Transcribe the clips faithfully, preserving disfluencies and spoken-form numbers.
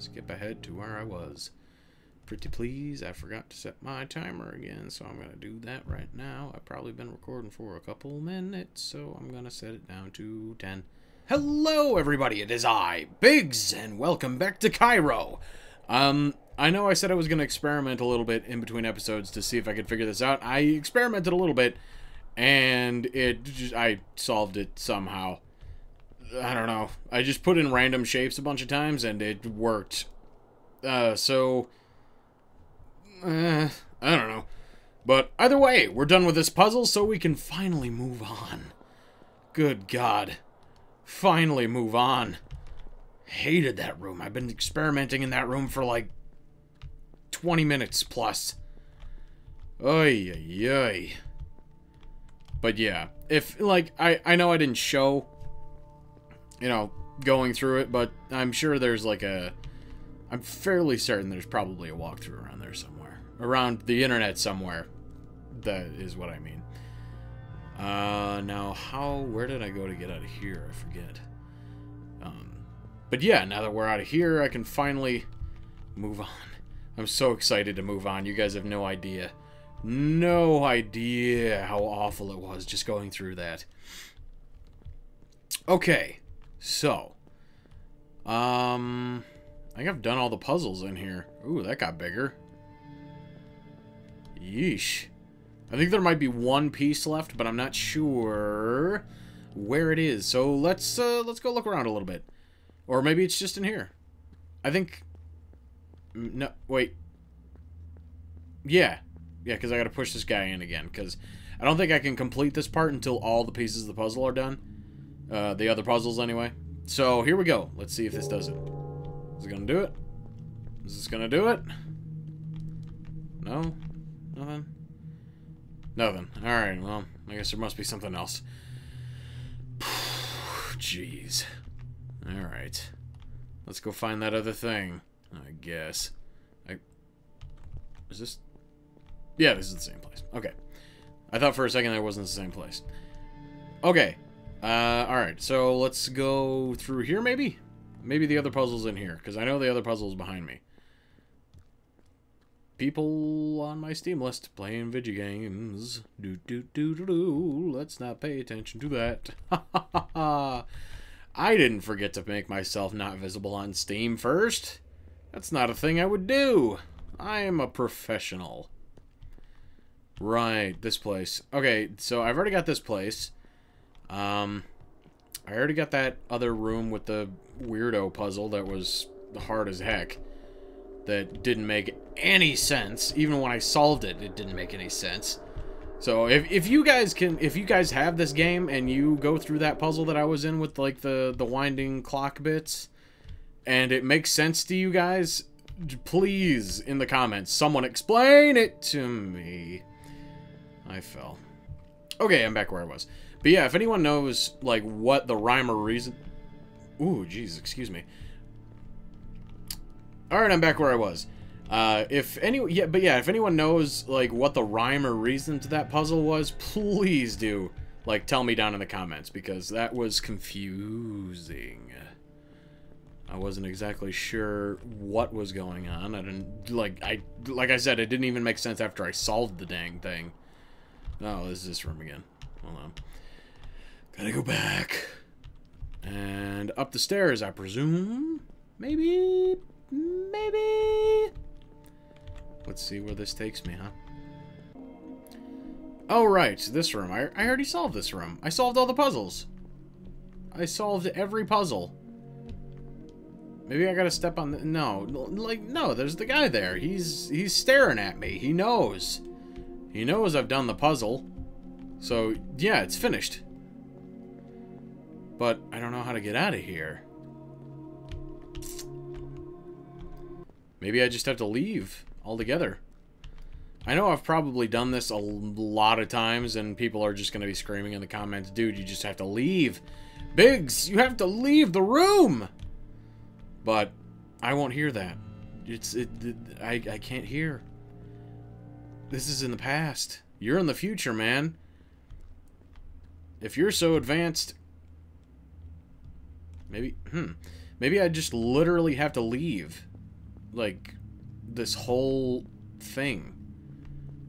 skip ahead to where I was. Pretty please, I forgot to set my timer again, so I'm going to do that right now. I've probably been recording for a couple minutes, so I'm going to set it down to ten. Hello, everybody. It is I, BIGGS, and welcome back to Kairo. Um, I know I said I was going to experiment a little bit in between episodes to see if I could figure this out. I experimented a little bit, and it just, I solved it somehow. I don't know. I just put in random shapes a bunch of times, and it worked. Uh, so... Uh, I don't know. But either way, we're done with this puzzle, so we can finally move on. Good God. Finally move on. Hated that room. I've been experimenting in that room for like twenty minutes plus. Oy, oy, oy. But yeah, if, like, I, I know I didn't show, you know, going through it, but I'm sure there's like a... I'm fairly certain there's probably a walkthrough around there somewhere. Around the internet somewhere. That is what I mean. Uh, now, how... Where did I go to get out of here? I forget. Um, but yeah, now that we're out of here, I can finally move on. I'm so excited to move on. You guys have no idea. No idea how awful it was just going through that. Okay. So. Um... I think I've done all the puzzles in here. Ooh, that got bigger. Yeesh. I think there might be one piece left, but I'm not sure where it is. So let's uh, let's go look around a little bit. Or maybe it's just in here. I think... No, wait. Yeah. Yeah, because I got to push this guy in again. Because I don't think I can complete this part until all the pieces of the puzzle are done. Uh, the other puzzles, anyway. So here we go. Let's see if this does it. Is it gonna do it? Is this gonna do it? No? Nothing? Nothing. Alright, well, I guess there must be something else. Jeez. Alright. Let's go find that other thing, I guess. I... Is this... Yeah, this is the same place. Okay. I thought for a second that wasn't the same place. Okay. Uh, alright, so let's go through here, maybe? Maybe the other puzzle's in here, because I know the other puzzle's behind me. People on my Steam list playing video games. Do do do do do. Let's not pay attention to that. Ha ha ha ha. I didn't forget to make myself not visible on Steam first. That's not a thing I would do. I am a professional. Right, this place. Okay, so I've already got this place. Um... I already got that other room with the weirdo puzzle that was hard as heck. That didn't make any sense. Even when I solved it, it didn't make any sense. So if, if you guys can, if you guys have this game and you go through that puzzle that I was in with like the, the winding clock bits, and it makes sense to you guys, please, in the comments, someone explain it to me. I fell. Okay, I'm back where I was. But yeah, if anyone knows, like, what the rhyme or reason... Ooh, jeez, excuse me. Alright, I'm back where I was. Uh, if any... Yeah, but yeah, if anyone knows, like, what the rhyme or reason to that puzzle was, please do, like, tell me down in the comments, because that was confusing. I wasn't exactly sure what was going on. I didn't... Like, I... Like I said, it didn't even make sense after I solved the dang thing. Oh, this is this room again. Hold on. Gotta go back. And up the stairs, I presume? Maybe? Maybe? Let's see where this takes me, huh? Oh, right. This room. I, I already solved this room. I solved all the puzzles. I solved every puzzle. Maybe I gotta step on the... No. Like, no. There's the guy there. He's, he's staring at me. He knows. He knows I've done the puzzle. So, yeah, it's finished. But I don't know how to get out of here. Maybe I just have to leave altogether. I know I've probably done this a lot of times, and people are just going to be screaming in the comments, dude, you just have to leave. BIGGS, you have to leave the room! But I won't hear that. It's it, it, I, I can't hear. This is in the past. You're in the future, man. If you're so advanced... Maybe, hmm. Maybe I just literally have to leave. like, this whole thing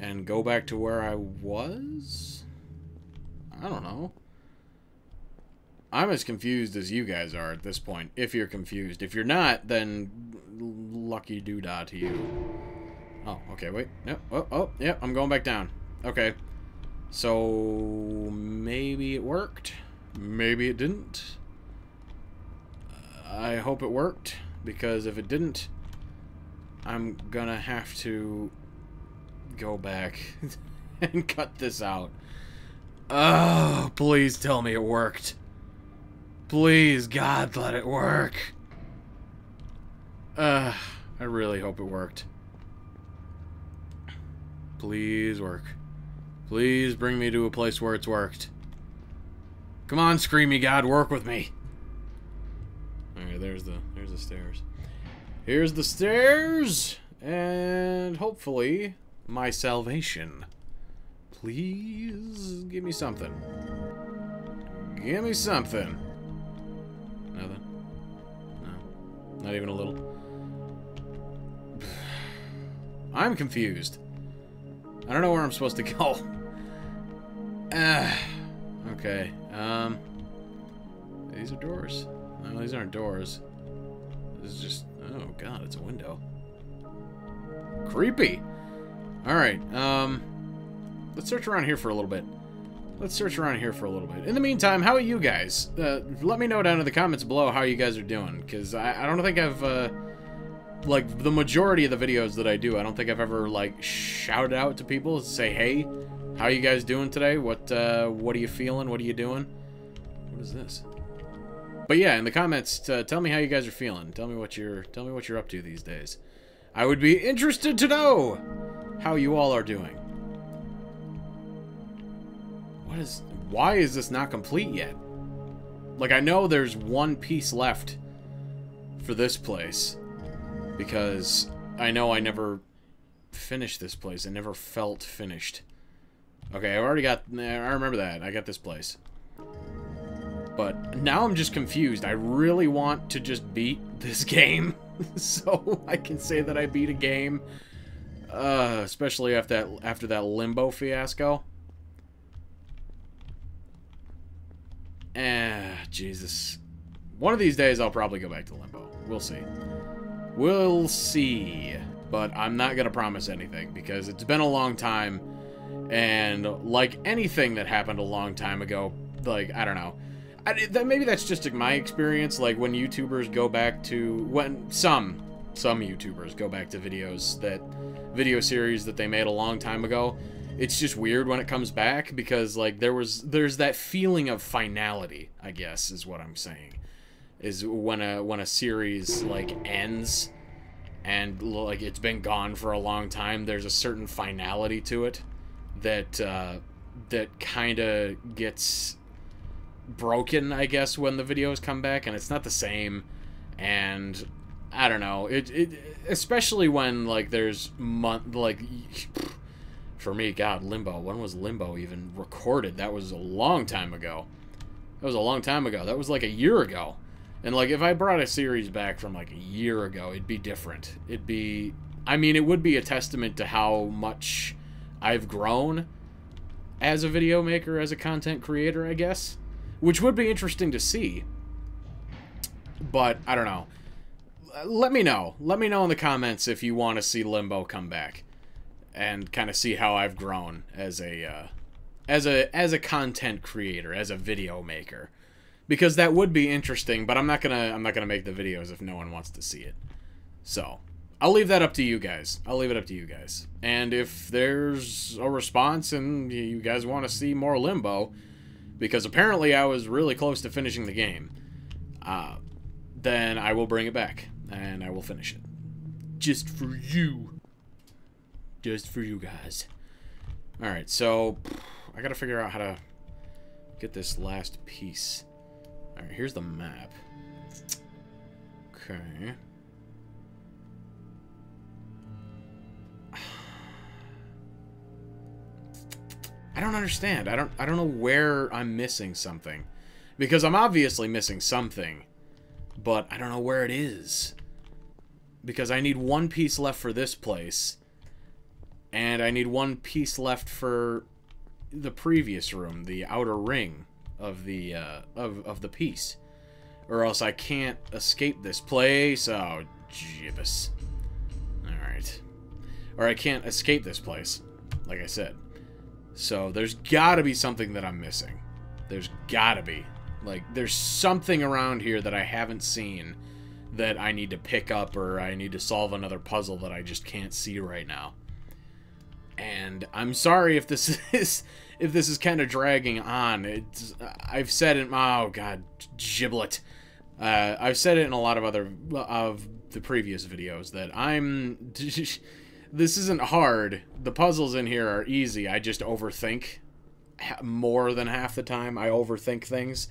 and go back to where I was? I don't know. I'm as confused as you guys are at this point, if you're confused. If you're not, then lucky doodah to you. Oh, okay, wait. Yep. Oh, oh, yep, I'm going back down. Okay. So, maybe it worked. Maybe it didn't. I hope it worked, because if it didn't, I'm gonna have to go back and cut this out. Oh, please tell me it worked. Please, God, let it work. Uh, I really hope it worked. Please work. Please bring me to a place where it's worked. Come on, Screamy God, work with me. Alright, there's the there's the stairs. Here's the stairs! And hopefully my salvation. Please give me something. Give me something. Nothing. No. Not even a little. I'm confused. I don't know where I'm supposed to go. Uh, okay. Um, these are doors. No, these aren't doors. This is just... Oh, God, it's a window. Creepy! Alright, um... let's search around here for a little bit. Let's search around here for a little bit. In the meantime, how are you guys? Uh, let me know down in the comments below how you guys are doing, because I, I don't think I've, uh... like, the majority of the videos that I do, I don't think I've ever, like, shouted out to people to say, hey, how you guys doing today? What, uh, what are you feeling? What are you doing? What is this? But yeah, in the comments, uh, tell me how you guys are feeling. Tell me what you're, tell me what you're up to these days. I would be interested to know how you all are doing. What is, why is this not complete yet? Like, I know there's one piece left for this place. Because I know I never finished this place. I never felt finished. Okay, I already got... I remember that. I got this place. But now I'm just confused. I really want to just beat this game. So I can say that I beat a game. Uh, especially after that, after that Limbo fiasco. Ah, Jesus. One of these days I'll probably go back to Limbo. We'll see. We'll see, but I'm not gonna promise anything because it's been a long time, and like anything that happened a long time ago, like, I don't know, I, that, maybe that's just my experience, like when YouTubers go back to, when some, some YouTubers go back to videos that, video series that they made a long time ago, it's just weird when it comes back because like there was, there's that feeling of finality, I guess is what I'm saying. Is when a when a series like ends and like it's been gone for a long time, there's a certain finality to it that uh, that kind of gets broken, I guess, when the videos come back and it's not the same. And I don't know, it, it especially when like there's month like for me, God, Limbo. When was Limbo even recorded? That was a long time ago. That was a long time ago. That was like a year ago. And, like, if I brought a series back from, like, a year ago, it'd be different. It'd be... I mean, it would be a testament to how much I've grown as a video maker, as a content creator, I guess. Which would be interesting to see. But, I don't know. Let me know. Let me know in the comments if you want to see Limbo come back. And kind of see how I've grown as a, uh, as a, as a content creator, as a video maker. Because that would be interesting, but I'm not gonna I'm not gonna make the videos if no one wants to see it. So I'll leave that up to you guys. I'll leave it up to you guys. And if there's a response and you guys want to see more Limbo, because apparently I was really close to finishing the game, uh, then I will bring it back and I will finish it. Just for you. Just for you guys. All right, so I gotta figure out how to get this last piece. Alright, here's the map. Okay. I don't understand. I don't I don't know where I'm missing something. Because I'm obviously missing something. But I don't know where it is. because I need one piece left for this place, and I need one piece left for the previous room, the outer ring of the uh, of of the piece, or else I can't escape this place. Oh, jeebus! All right, or I can't escape this place, like I said. So there's gotta be something that I'm missing. There's gotta be. Like, there's something around here that I haven't seen that I need to pick up, or I need to solve another puzzle that I just can't see right now. And I'm sorry if this is if this is kind of dragging on. It's, I've said it. Oh God, giblet. Uh, I've said it in a lot of other of the previous videos that I'm. This isn't hard. The puzzles in here are easy. I just overthink more than half the time. I overthink things,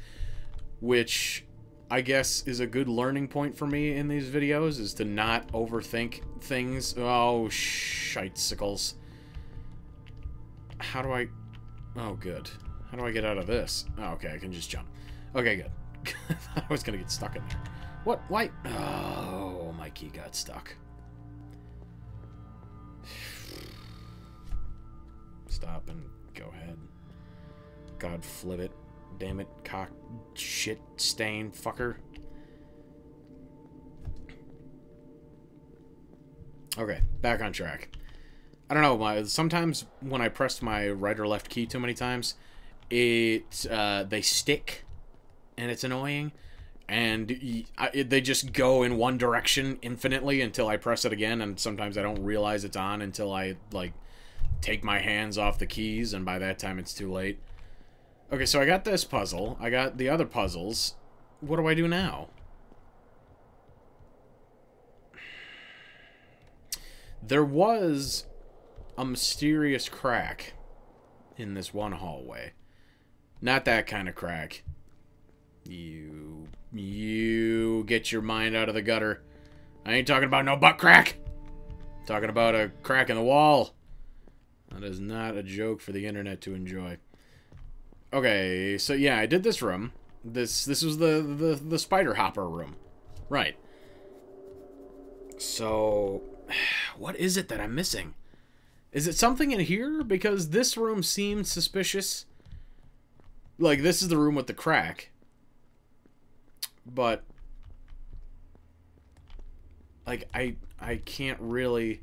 which I guess is a good learning point for me in these videos, is to not overthink things. Oh, shitesicles. How do I... Oh, good. How do I get out of this? Oh, okay, I can just jump. Okay, good. I thought I was gonna get stuck in there. What? Why? Oh, my key got stuck. Stop and go ahead. God, flip it. Damn it, cock, shit, stain, fucker. Okay, back on track. I don't know, my, sometimes when I press my right or left key too many times, it uh, they stick, and it's annoying, and I, it, they just go in one direction infinitely until I press it again, and sometimes I don't realize it's on until I, like, take my hands off the keys, and by that time it's too late. Okay, so I got this puzzle. I got the other puzzles. What do I do now? There was a mysterious crack in this one hallway. Not that kind of crack. You... You get your mind out of the gutter. I ain't talking about no butt crack. I'm talking about a crack in the wall. That is not a joke for the internet to enjoy. Okay, so yeah, I did this room. This this was the, the, the spider hopper room. Right. So, what is it that I'm missing? Is it something in here? Because this room seemed suspicious. Like, this is the room with the crack. But, like, I, I can't really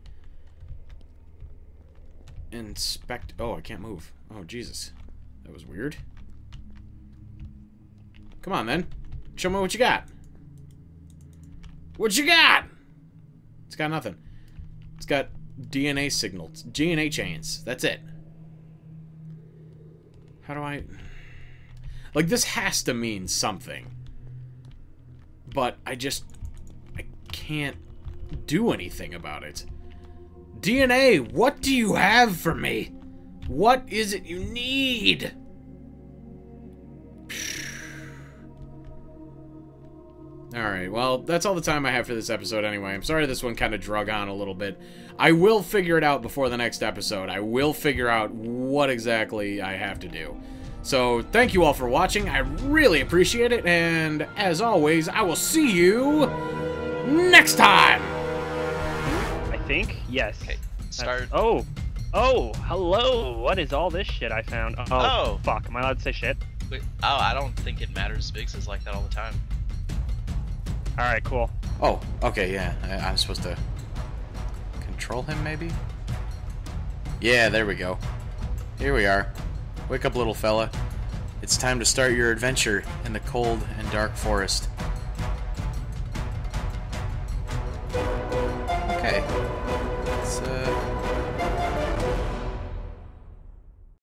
inspect... Oh, I can't move. Oh, Jesus. That was weird. Come on, then. Show me what you got. What you got? It's got nothing. It's got D N A signals. D N A chains. That's it. How do I... Like, this has to mean something. But I just... I can't do anything about it. D N A, what do you have for me? What is it you need? Alright, well, that's all the time I have for this episode anyway. I'm sorry this one kind of drug on a little bit. I will figure it out before the next episode. I will figure out what exactly I have to do. So, thank you all for watching. I really appreciate it. And, as always, I will see you next time! I think, yes. Okay, start. That's, oh! Oh, hello! What is all this shit I found? Oh, oh. Fuck, am I allowed to say shit? Wait, oh, I don't think it matters. BIGGS is like that all the time. Alright, cool. Oh, okay, yeah. I, I'm supposed to control him, maybe? Yeah, there we go. Here we are. Wake up, little fella. It's time to start your adventure in the cold and dark forest. Okay. Let's, uh...